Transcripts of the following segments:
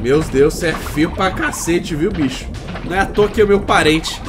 Meus Deus, você é fio pra cacete, viu, bicho? Não é à toa que é o meu parente.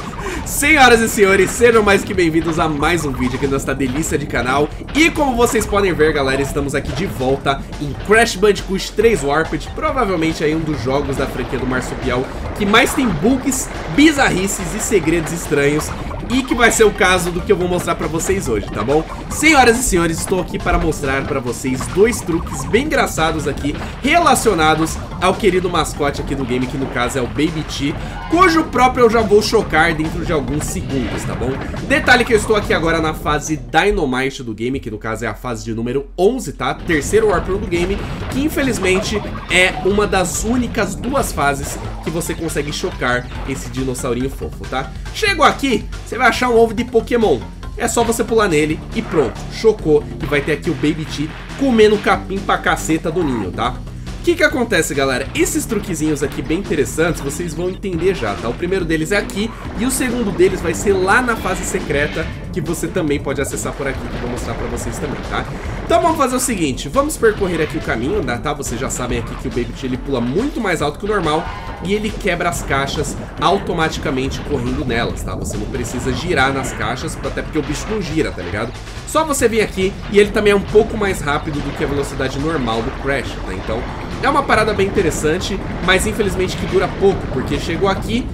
Senhoras e senhores, sejam mais que bem-vindos a mais um vídeo aqui nesta delícia de canal. E como vocês podem ver, galera, estamos aqui de volta em Crash Bandicoot 3 Warped. Provavelmente aí um dos jogos da franquia do Marsupial que mais tem bugs, bizarrices e segredos estranhos. E que vai ser o caso do que eu vou mostrar pra vocês hoje, tá bom? Senhoras e senhores, estou aqui para mostrar pra vocês dois truques bem engraçados aqui relacionados ao querido mascote aqui do game, que no caso é o Baby T, cujo próprio eu já vou chocar dentro de alguns segundos, tá bom? Detalhe que eu estou aqui agora na fase Dynomite do game, que no caso é a fase de número 11, tá? Terceiro Warper do game, que infelizmente é uma das únicas duas fases que você consegue chocar esse dinossaurinho fofo, tá? Chegou aqui, você vai achar um ovo de Pokémon. É só você pular nele e pronto, chocou. E vai ter aqui o Baby T comendo capim pra caceta do ninho, tá? O que que acontece, galera? Esses truquezinhos aqui bem interessantes, vocês vão entender já, tá? O primeiro deles é aqui e o segundo deles vai ser lá na fase secreta, que você também pode acessar por aqui, que eu vou mostrar pra vocês também, tá? Então vamos fazer o seguinte, vamos percorrer aqui o caminho, tá? Vocês já sabem aqui que o Baby T, ele pula muito mais alto que o normal e ele quebra as caixas automaticamente correndo nelas, tá? Você não precisa girar nas caixas, até porque o bicho não gira, tá ligado? Só você vir aqui e ele também é um pouco mais rápido do que a velocidade normal do Crash, tá? Então é uma parada bem interessante, mas infelizmente que dura pouco, porque chegou aqui,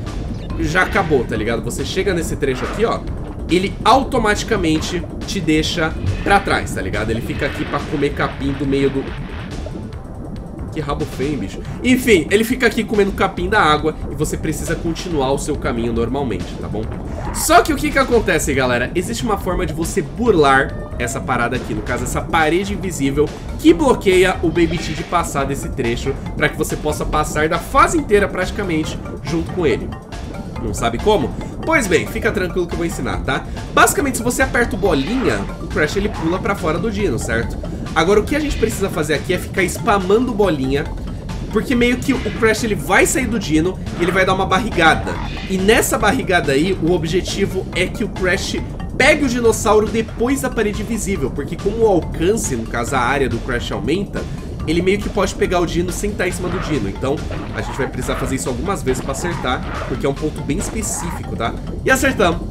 já acabou, tá ligado? Você chega nesse trecho aqui, ó, ele automaticamente te deixa pra trás, tá ligado? Ele fica aqui pra comer capim do meio do... Que rabo feio, bicho. Enfim, ele fica aqui comendo capim da água e você precisa continuar o seu caminho normalmente, tá bom? Só que o que que acontece, galera? Existe uma forma de você burlar essa parada aqui, no caso, essa parede invisível que bloqueia o Baby T de passar desse trecho, pra que você possa passar da fase inteira praticamente junto com ele. Não sabe como? Pois bem, fica tranquilo que eu vou ensinar, tá? Basicamente, se você aperta o bolinha, o Crash ele pula pra fora do dino, certo? Agora, o que a gente precisa fazer aqui é ficar spamando bolinha, porque meio que o Crash ele vai sair do dino e ele vai dar uma barrigada. E nessa barrigada aí, o objetivo é que o Crash pegue o dinossauro depois da parede invisível, porque como o alcance, no caso a área do Crash aumenta, ele meio que pode pegar o dino sem estar em cima do dino. Então, a gente vai precisar fazer isso algumas vezes pra acertar, porque é um ponto bem específico, tá? E acertamos.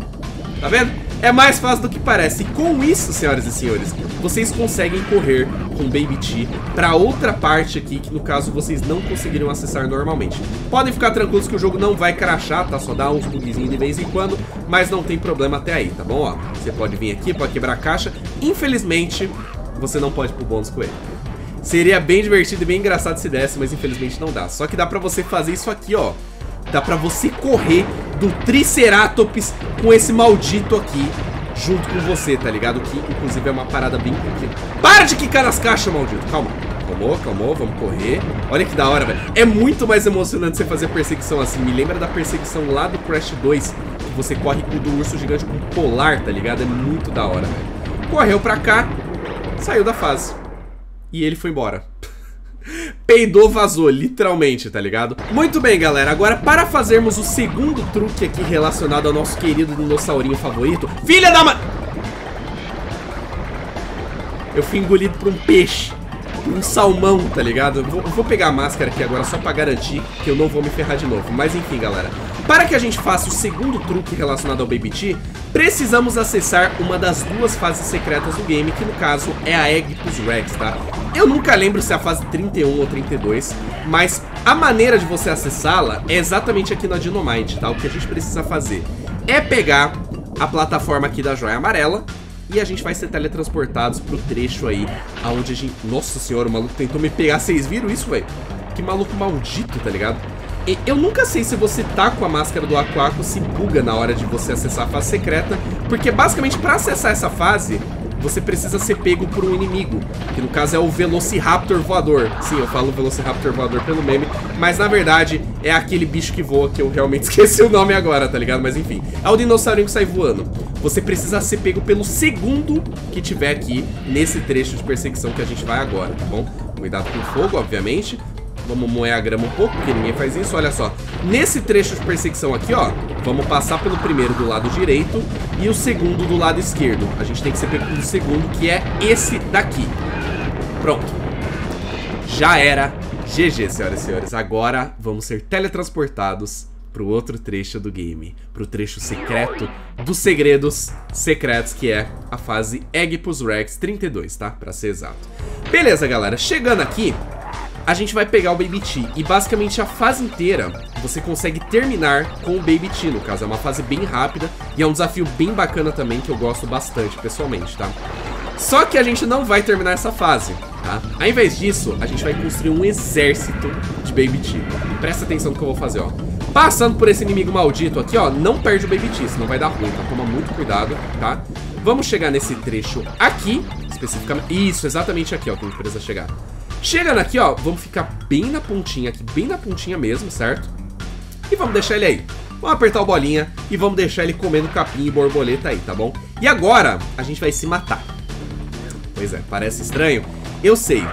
Tá vendo? É mais fácil do que parece. E com isso, senhoras e senhores, vocês conseguem correr com Baby T pra outra parte aqui, que no caso vocês não conseguiriam acessar normalmente. Podem ficar tranquilos que o jogo não vai crashar, tá? Só dá uns bugzinhos de vez em quando, mas não tem problema até aí, tá bom? Ó, você pode vir aqui, pode quebrar a caixa. Infelizmente, você não pode ir pro bônus com ele. Seria bem divertido e bem engraçado se desse, mas infelizmente não dá. Só que dá pra você fazer isso aqui, ó. Dá pra você correr do Triceratops com esse maldito aqui junto com você, tá ligado? Que inclusive é uma parada bem... Para de quicar nas caixas, maldito! Calma. Calmou, vamos correr. Olha que da hora, velho. É muito mais emocionante você fazer perseguição assim. Me lembra da perseguição lá do Crash 2, que você corre com o do urso gigante com o Polar, tá ligado? É muito da hora, velho. Correu pra cá, saiu da fase. E ele foi embora. Peidou, vazou, literalmente, tá ligado? Muito bem, galera, agora para fazermos o segundo truque aqui relacionado ao nosso querido dinossaurinho favorito. Filha da ma... Eu fui engolido por um peixe, por um salmão, tá ligado? Eu vou pegar a máscara aqui agora só pra garantir que eu não vou me ferrar de novo. Mas enfim, galera, para que a gente faça o segundo truque relacionado ao Baby T, precisamos acessar uma das duas fases secretas do game, que no caso é a Eggpus Rex, tá? Eu nunca lembro se é a fase 31 ou 32, mas a maneira de você acessá-la é exatamente aqui na Dynomite, tá? O que a gente precisa fazer é pegar a plataforma aqui da joia amarela e a gente vai ser teletransportados pro trecho aí aonde a gente... Nossa senhora, o maluco tentou me pegar, vocês viram isso, velho? Que maluco maldito, tá ligado? Eu nunca sei se você tá com a máscara do Aku Aku se buga na hora de você acessar a fase secreta, porque basicamente para acessar essa fase, você precisa ser pego por um inimigo, que no caso é o Velociraptor voador. Sim, eu falo Velociraptor voador pelo meme, mas na verdade é aquele bicho que voa, que eu realmente esqueci o nome agora, tá ligado? Mas enfim, é o dinossaurinho que sai voando. Você precisa ser pego pelo segundo que tiver aqui nesse trecho de perseguição que a gente vai agora, tá bom? Cuidado com o fogo, obviamente. Vamos moer a grama um pouco, porque ninguém faz isso. Olha só, nesse trecho de perseguição aqui, ó, vamos passar pelo primeiro do lado direito e o segundo do lado esquerdo. A gente tem que ser pego pelo segundo, que é esse daqui. Pronto. Já era. GG, senhoras e senhores. Agora vamos ser teletransportados pro outro trecho do game, pro trecho secreto dos segredos secretos, que é a fase Eggpus Rex 32, tá? Pra ser exato. Beleza, galera. Chegando aqui, a gente vai pegar o Baby T. E basicamente a fase inteira você consegue terminar com o Baby T, no caso. É uma fase bem rápida e é um desafio bem bacana também, que eu gosto bastante, pessoalmente, tá? Só que a gente não vai terminar essa fase, tá? Ao invés disso, a gente vai construir um exército de Baby T. Presta atenção no que eu vou fazer, ó. Passando por esse inimigo maldito aqui, ó, não perde o Baby T, senão vai dar ruim, tá? Toma muito cuidado, tá? Vamos chegar nesse trecho aqui, especificamente... Isso, exatamente aqui, ó, que a gente precisa chegar. Chegando aqui, ó, vamos ficar bem na pontinha aqui, bem na pontinha mesmo, certo? E vamos deixar ele aí. Vamos apertar o Bolinha e vamos deixar ele comendo capim e borboleta aí, tá bom? E agora, a gente vai se matar. Pois é, parece estranho, eu sei.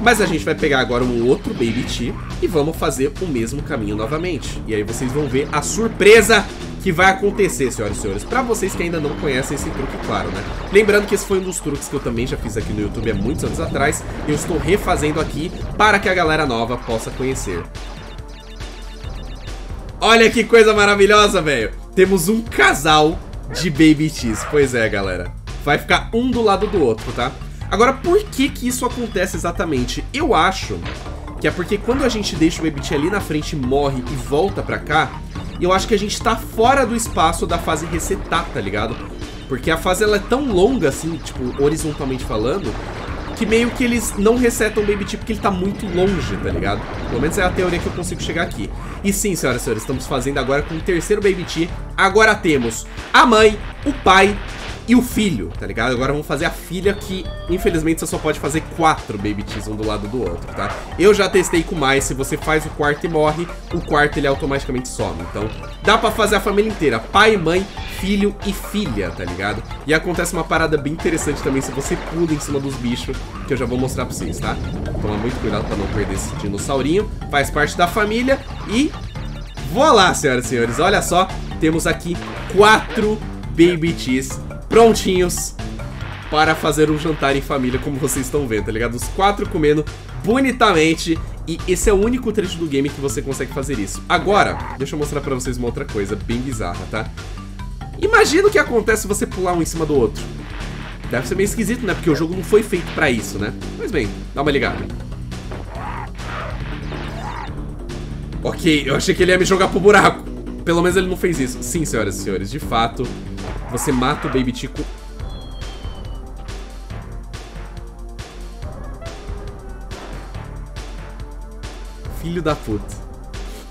Mas a gente vai pegar agora um outro Baby T e vamos fazer o mesmo caminho novamente. E aí vocês vão ver a surpresa que vai acontecer, senhoras e senhores. Pra vocês que ainda não conhecem esse truque, claro, né? Lembrando que esse foi um dos truques que eu também já fiz aqui no YouTube há muitos anos atrás. Eu estou refazendo aqui para que a galera nova possa conhecer. Olha que coisa maravilhosa, velho! Temos um casal de Baby T's. Pois é, galera. Vai ficar um do lado do outro, tá? Agora, por que que isso acontece exatamente? Eu acho que é porque quando a gente deixa o Baby T ali na frente, morre e volta pra cá, eu acho que a gente tá fora do espaço da fase resetar, tá ligado? Porque a fase, ela é tão longa, assim, tipo, horizontalmente falando, que meio que eles não resetam o Baby T porque ele tá muito longe, tá ligado? Pelo menos é a teoria que eu consigo chegar aqui. E sim, senhoras e senhores, estamos fazendo agora com o terceiro Baby T. Agora temos a mãe, o pai... e o filho, tá ligado? Agora vamos fazer a filha, que infelizmente você só pode fazer 4 Baby T's um do lado do outro, tá? Eu já testei com mais, se você faz o quarto e morre, o quarto ele automaticamente some. Então dá pra fazer a família inteira, pai, mãe, filho e filha, tá ligado? E acontece uma parada bem interessante também se você pula em cima dos bichos, que eu já vou mostrar pra vocês, tá? Toma muito cuidado pra não perder esse dinossaurinho, faz parte da família e... voilá, senhoras e senhores, olha só, temos aqui 4 Baby T's prontinhos para fazer um jantar em família, como vocês estão vendo, tá ligado? Os 4 comendo bonitamente, e esse é o único trecho do game que você consegue fazer isso. Agora, deixa eu mostrar pra vocês uma outra coisa bem bizarra, tá? Imagina o que acontece se você pular um em cima do outro. Deve ser meio esquisito, né? Porque o jogo não foi feito pra isso, né? Mas bem, dá uma ligada. Ok, eu achei que ele ia me jogar pro buraco. Pelo menos ele não fez isso. Sim, senhoras e senhores, de fato... você mata o Baby T. Filho da puta.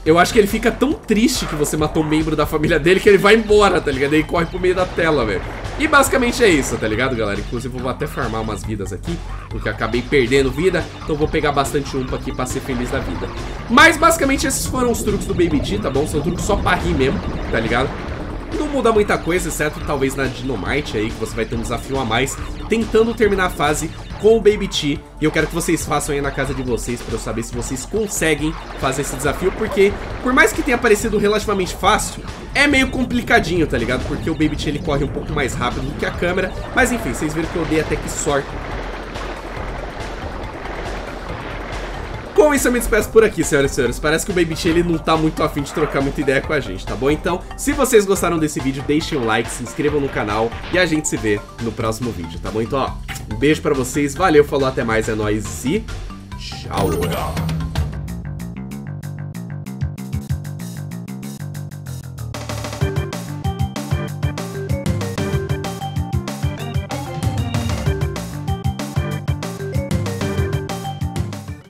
Eu acho que ele fica tão triste que você matou um membro da família dele que ele vai embora, tá ligado? Ele corre pro meio da tela, velho. E basicamente é isso, tá ligado, galera? Inclusive eu vou até farmar umas vidas aqui, porque eu acabei perdendo vida, então vou pegar bastante umpa aqui pra ser feliz da vida. Mas basicamente esses foram os truques do Baby T, tá bom? São truques só pra rir mesmo, tá ligado? Não muda muita coisa, exceto talvez na Dynomite aí, que você vai ter um desafio a mais tentando terminar a fase com o Baby T. E eu quero que vocês façam aí na casa de vocês pra eu saber se vocês conseguem fazer esse desafio, porque por mais que tenha parecido relativamente fácil, é meio complicadinho, tá ligado? Porque o Baby T ele corre um pouco mais rápido do que a câmera. Mas enfim, vocês viram que eu dei até que sorte. Com isso eu me despeço por aqui, senhoras e senhores. Parece que o Baby T ele não tá muito afim de trocar muita ideia com a gente, tá bom? Então, se vocês gostaram desse vídeo, deixem um like, se inscrevam no canal e a gente se vê no próximo vídeo, tá bom? Então, ó, um beijo pra vocês, valeu, falou, até mais, é nóis e tchau!